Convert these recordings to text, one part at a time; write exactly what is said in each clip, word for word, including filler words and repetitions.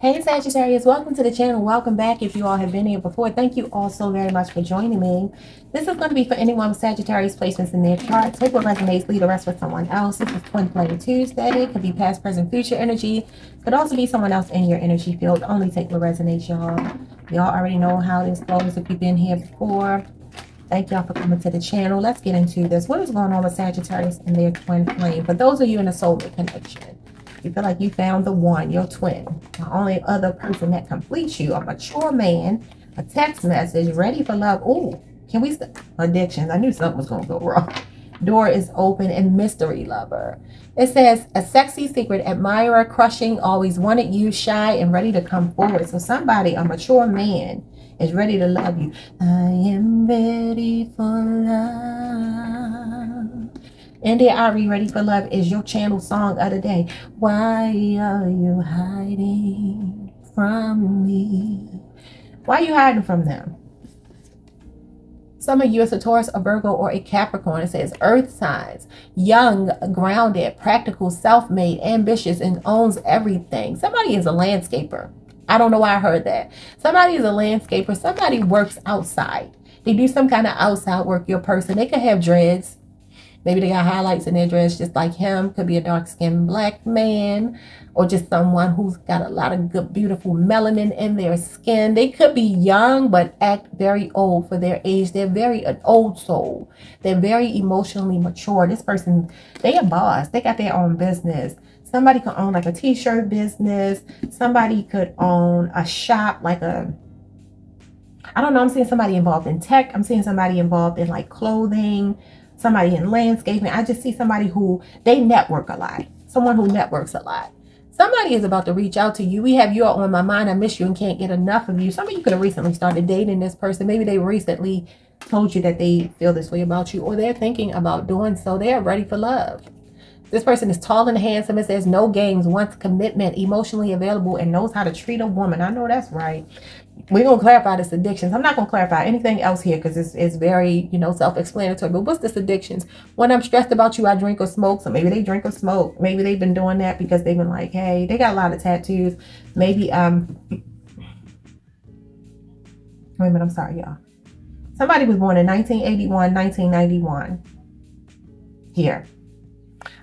Hey Sagittarius, welcome to the channel. Welcome back if you all have been here before. Thank you all so very much for joining me. This is going to be for anyone with Sagittarius placements in their chart. Take what resonates, leave the rest with someone else. This is Twin Flame Tuesday. It could be past, present, future energy. Could also be someone else in your energy field. Only take what resonates, y'all. Y'all already know how this goes if you've been here before. Thank y'all for coming to the channel. Let's get into this. What is going on with Sagittarius and their twin flame? For those of you in a soulmate connection, you feel like you found the one, your twin, the only other person that completes you, a mature man, a text message, ready for love. Oh, can we st addictions? I knew something was going to go wrong. Door is open and mystery lover. It says a sexy secret admirer, crushing, always wanted you, shy and ready to come forward. So somebody, a mature man, is ready to love you. I am ready for love. India Ari, Ready for Love is your channel song of the day. Why are you hiding from me? Why are you hiding from them? Some of you is a Taurus, a Virgo, or a Capricorn. It says earth signs, young, grounded, practical, self-made, ambitious, and owns everything. Somebody is a landscaper. I don't know why I heard that. Somebody is a landscaper. Somebody works outside. They do some kind of outside work, your person. They could have dreads. Maybe they got highlights in their dress just like him. Could be a dark-skinned black man or just someone who's got a lot of good, beautiful melanin in their skin. They could be young but act very old for their age. They're very an old soul. They're very emotionally mature. This person, they a boss. They got their own business. Somebody could own like a t-shirt business. Somebody could own a shop like a... I don't know. I'm seeing somebody involved in tech. I'm seeing somebody involved in like clothing. Somebody in landscaping. I just see somebody who they network a lot. Someone who networks a lot. Somebody is about to reach out to you. We have you all on my mind. I miss you and can't get enough of you. Some of you could have recently started dating this person. Maybe they recently told you that they feel this way about you, or they're thinking about doing so. They are ready for love. This person is tall and handsome. It says no games, wants commitment, emotionally available, and knows how to treat a woman. I know that's right. We're going to clarify this addictions. I'm not going to clarify anything else here because it's, it's very, you know, self-explanatory. But what's this addictions? When I'm stressed about you, I drink or smoke. So maybe they drink or smoke. Maybe they've been doing that because they've been like, hey, they got a lot of tattoos. Maybe, um, wait a minute, I'm sorry, y'all. Somebody was born in nineteen eighty-one, nineteen ninety-one here.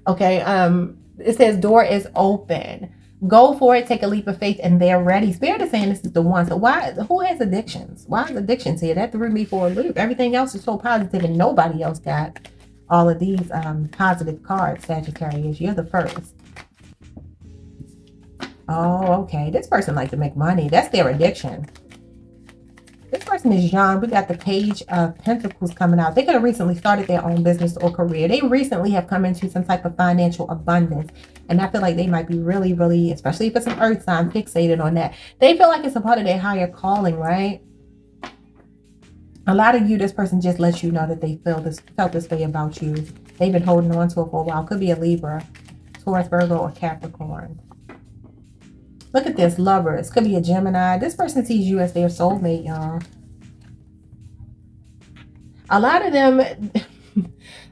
Okay, um, it says door is open. Go for it, take a leap of faith, and they're ready. Spirit is saying this is the one. So why, who has addictions? Why is addictions here? That threw me for a loop. Everything else is so positive, and nobody else got all of these um, positive cards, Sagittarius. You're the first. Oh, okay. This person likes to make money. That's their addiction. This person is young. We got the Page of Pentacles coming out. They could have recently started their own business or career. They recently have come into some type of financial abundance. And I feel like they might be really, really, especially if it's an earth sign, fixated on that. They feel like it's a part of their higher calling, right? A lot of you, this person just lets you know that they feel this, felt this way about you. They've been holding on to it for a while. Could be a Libra, Taurus, Virgo, or Capricorn. Look at this, lovers. Could be a Gemini. This person sees you as their soulmate, y'all. A lot of them,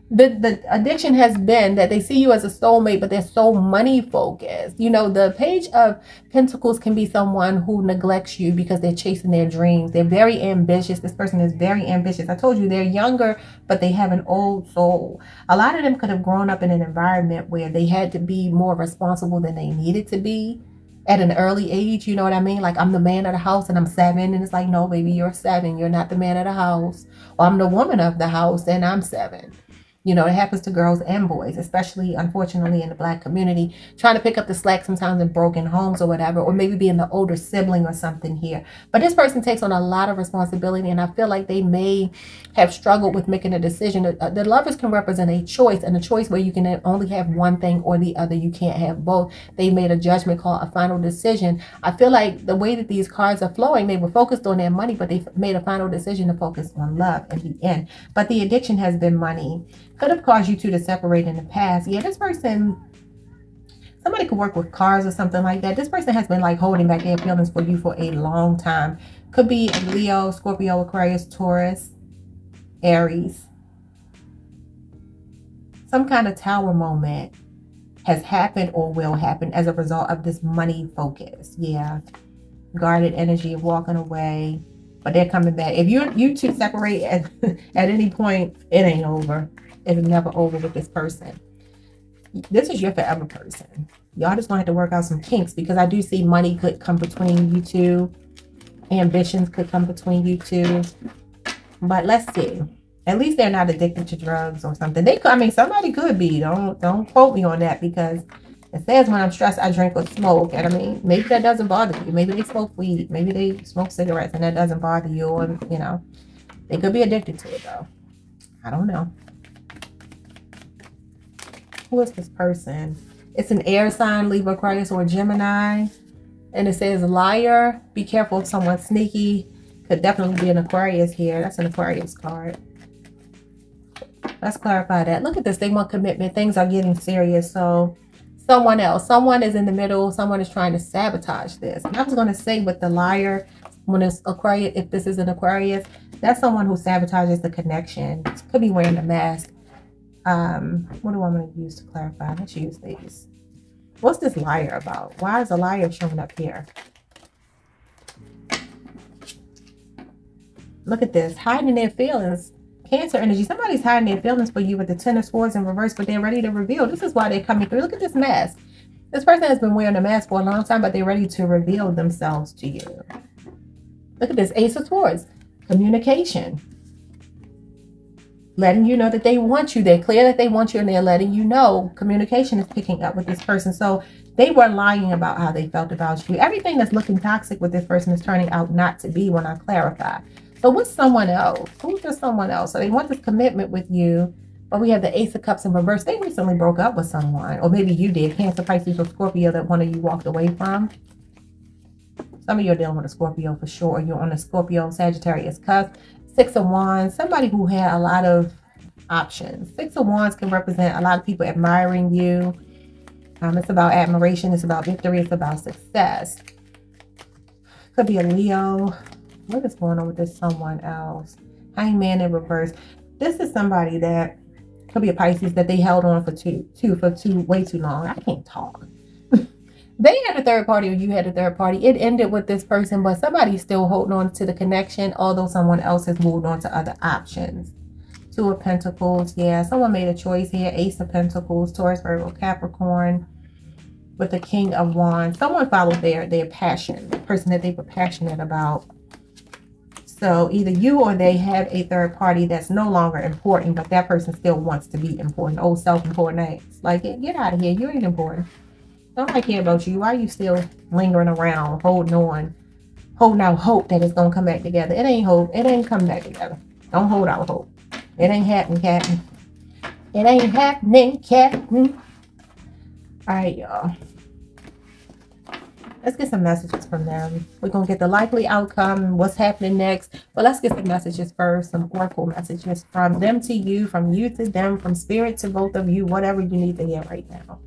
the, the addiction has been that they see you as a soulmate, but they're so money focused. You know, the Page of Pentacles can be someone who neglects you because they're chasing their dreams. They're very ambitious. This person is very ambitious. I told you they're younger, but they have an old soul. A lot of them could have grown up in an environment where they had to be more responsible than they needed to be. At an early age, you know what I mean? Like, I'm the man of the house and I'm seven. And it's like, no, baby, you're seven. You're not the man of the house. Or I'm the woman of the house and I'm seven. You know, it happens to girls and boys, especially, unfortunately, in the black community. Trying to pick up the slack sometimes in broken homes or whatever. Or maybe being the older sibling or something here. But this person takes on a lot of responsibility. And I feel like they may have struggled with making a decision. The, the lovers can represent a choice. And a choice where you can only have one thing or the other. You can't have both. They made a judgment call, a final decision. I feel like the way that these cards are flowing, they were focused on their money. But they made a final decision to focus on love at the end. But the addiction has been money. Could have caused you two to separate in the past. Yeah, this person, somebody could work with cars or something like that. This person has been like holding back their feelings for you for a long time. Could be a Leo, Scorpio, Aquarius, Taurus, Aries. some kind of tower moment has happened or will happen as a result of this money focus. Yeah. Guarded energy of walking away, but they're coming back. If you you two separate at, at any point, it ain't over. It's never over with this person. This is your forever person. Y'all just gonna have to work out some kinks, because I do see money could come between you two. Ambitions could come between you two. But let's see. At least they're not addicted to drugs or something. They could, I mean, somebody could be. Don't don't quote me on that, because it says when I'm stressed, I drink or smoke. And I mean, maybe that doesn't bother you. Maybe they smoke weed. Maybe they smoke cigarettes and that doesn't bother you. Or, you know, they could be addicted to it, though. I don't know. Who is this person? It's an air sign, Libra, Aquarius, or Gemini. And it says liar. Be careful if someone's sneaky. Could definitely be an Aquarius here. That's an Aquarius card. Let's clarify that. Look at this. They want commitment. Things are getting serious. So someone else. Someone is in the middle. Someone is trying to sabotage this. And I was going to say with the liar, when it's Aquarius, if this is an Aquarius, that's someone who sabotages the connection. Could be wearing a mask. Um, what do I want to use to clarify? Let's use these. What's this liar about? Why is a liar showing up here? Look at this. Hiding their feelings. Cancer energy. Somebody's hiding their feelings for you with the Ten of Swords in reverse, but they're ready to reveal. This is why they're coming through. Look at this mask. This person has been wearing a mask for a long time, but they're ready to reveal themselves to you. Look at this. Ace of Swords. Communication. Letting you know that they want you. They're clear that they want you, and they're letting you know. Communication is picking up with this person. So they were lying about how they felt about you. Everything that's looking toxic with this person is turning out not to be when I clarify. So what's someone else? Who's just someone else? So they want this commitment with you, but we have the Ace of Cups in reverse. They recently broke up with someone, or maybe you did. Cancer, Pisces, or Scorpio that one of you walked away from. Some of you are dealing with a Scorpio for sure. You're on a Scorpio, Sagittarius cusp. Six of Wands, somebody who had a lot of options. Six of Wands can represent a lot of people admiring you. Um, it's about admiration. It's about victory. It's about success. Could be a Leo. What is going on with this someone else? Hangman in reverse. This is somebody that could be a Pisces that they held on for too, too, for too, way too long. I can't talk. They had a third party, or you had a third party. It ended with this person, but somebody's still holding on to the connection, although someone else has moved on to other options. Two of Pentacles. Yeah, someone made a choice here. Ace of Pentacles, Taurus, Virgo, Capricorn, with the King of Wands. Someone followed their, their passion, the person that they were passionate about. So either you or they have a third party that's no longer important, but that person still wants to be important. Old self-important acts. Like, get out of here. You ain't important. Nobody care about you. Why are you still lingering around, holding on, holding out hope that it's gonna come back together? It ain't hope. It ain't come back together. Don't hold out hope. It ain't happening, Captain. It ain't happening, Captain. All right, y'all. Let's get some messages from them. We're gonna get the likely outcome, what's happening next. But let's get some messages first. Some oracle messages from them to you, from you to them, from spirit to both of you. Whatever you need to hear right now.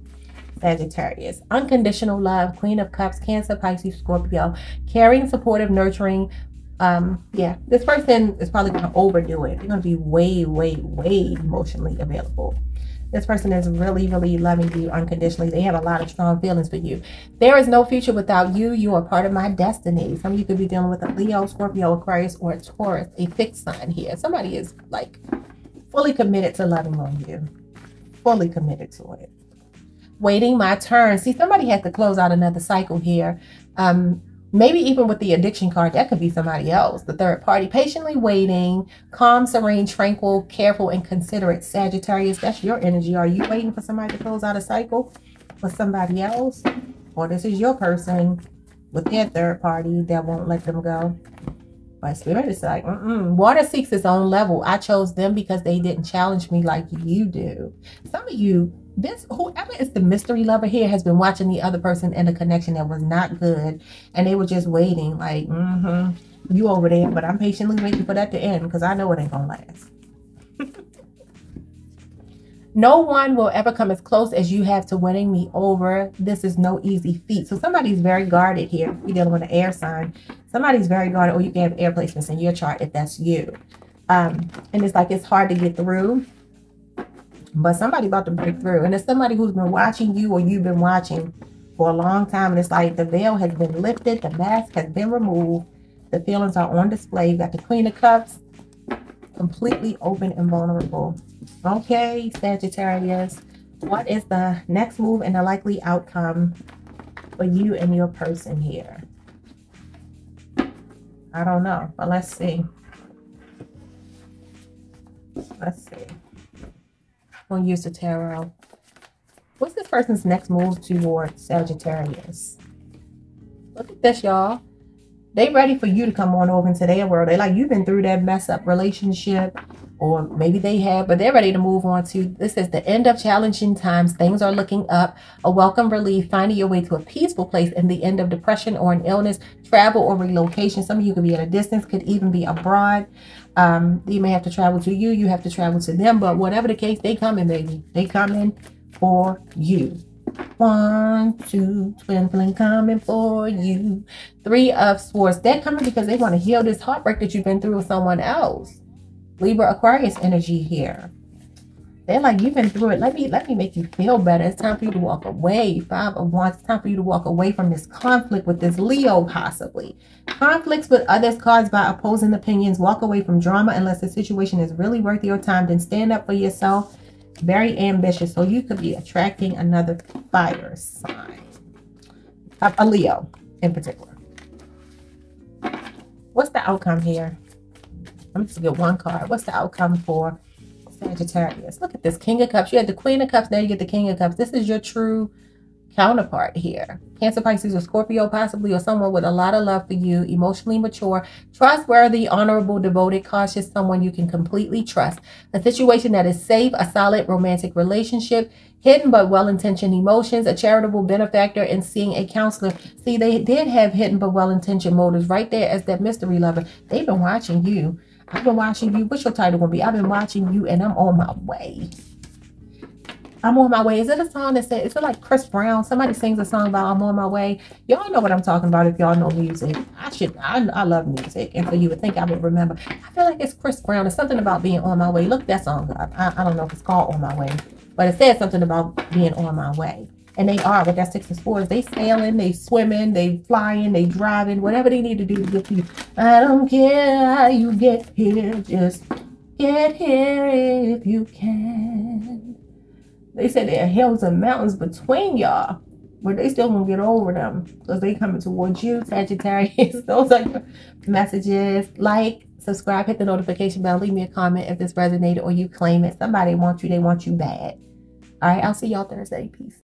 Sagittarius, unconditional love, Queen of Cups, Cancer, Pisces, Scorpio, caring, supportive, nurturing. Um, yeah, this person is probably going to overdo it. They're going to be way, way, way emotionally available. This person is really, really loving you unconditionally. They have a lot of strong feelings for you. There is no future without you. You are part of my destiny. Some of you could be dealing with a Leo, Scorpio, Aquarius, or a Taurus, a fixed sign here. Somebody is like fully committed to loving on you, fully committed to it. Waiting my turn. See, somebody has to close out another cycle here. Um, maybe even with the addiction card, that could be somebody else. The third party. Patiently waiting. Calm, serene, tranquil, careful, and considerate. Sagittarius, that's your energy. Are you waiting for somebody to close out a cycle with somebody else? Or this is your person with their third party that won't let them go. My spirit is like, mm-mm. Water seeks its own level. I chose them because they didn't challenge me like you do. Some of you, this whoever is the mystery lover here has been watching the other person in a connection that was not good, and they were just waiting like, mm-hmm, you over there, but I'm patiently waiting for that to end because I know it ain't gonna last. No one will ever come as close as you have to winning me over. This is no easy feat. So somebody's very guarded here. You're dealing with an air sign. Somebody's very guarded, or you can have air placements in your chart if that's you. Um, and it's like it's hard to get through. But somebody about to break through. And it's somebody who's been watching you, or you've been watching for a long time. And it's like the veil has been lifted. The mask has been removed. The feelings are on display. You got the Queen of Cups. Completely open and vulnerable. Okay, Sagittarius. What is the next move and the likely outcome for you and your person here? I don't know, but let's see. Let's see. We'll use the tarot. What's this person's next move towards Sagittarius? Look at this, y'all. They ready for you to come on over into their world. They like, you've been through that mess up relationship, or maybe they have, but they're ready to move on to, this is the end of challenging times. Things are looking up, a welcome relief, finding your way to a peaceful place, and the end of depression or an illness, travel or relocation. Some of you could be at a distance, could even be abroad. Um, you may have to travel to you, you have to travel to them, but whatever the case, they coming, baby. They coming for you. One, two, twinkling, coming for you. Three of Swords. They're coming because they want to heal this heartbreak that you've been through with someone else. Libra, Aquarius energy here. They're like, you've been through it. Let me let me make you feel better. It's time for you to walk away. Five of Wands. It's time for you to walk away from this conflict with this Leo, possibly. Conflicts with others caused by opposing opinions. Walk away from drama unless the situation is really worth your time. Then stand up for yourself. Very ambitious, so you could be attracting another fire sign, a Leo in particular. What's the outcome here? I'm just gonna get one card. What's the outcome for Sagittarius? Look at this King of Cups. You had the Queen of Cups, now you get the King of Cups. This is your true counterpart here. Cancer, Pisces, or Scorpio, possibly, or someone with a lot of love for you, emotionally mature, trustworthy, honorable, devoted, cautious, someone you can completely trust. A situation that is safe, a solid romantic relationship, hidden but well-intentioned emotions, a charitable benefactor, and seeing a counselor. See, they did have hidden but well-intentioned motives right there as that mystery lover. They've been watching you. I've been watching you. What's your title gonna be? I've been watching you and I'm on my way. I'm on my way. Is it a song that says, is it like Chris Brown? Somebody sings a song about I'm on my way. Y'all know what I'm talking about if y'all know music. I should, I, I love music. And so you would think I would remember. I feel like it's Chris Brown. It's something about being on my way. Look that song up. I, I don't know if it's called On My Way, but it says something about being on my way. And they are, with that six of fours. They sailing, they swimming, they flying, they driving, whatever they need to do to get to you. I don't care how you get here. Just get here if you can. They said there are hills and mountains between y'all, but they still won't get over them because they coming towards you, Sagittarius. Those are your messages. Like, subscribe, hit the notification bell, leave me a comment if this resonated or you claim it. Somebody wants you, they want you bad. All right, I'll see y'all Thursday. Peace.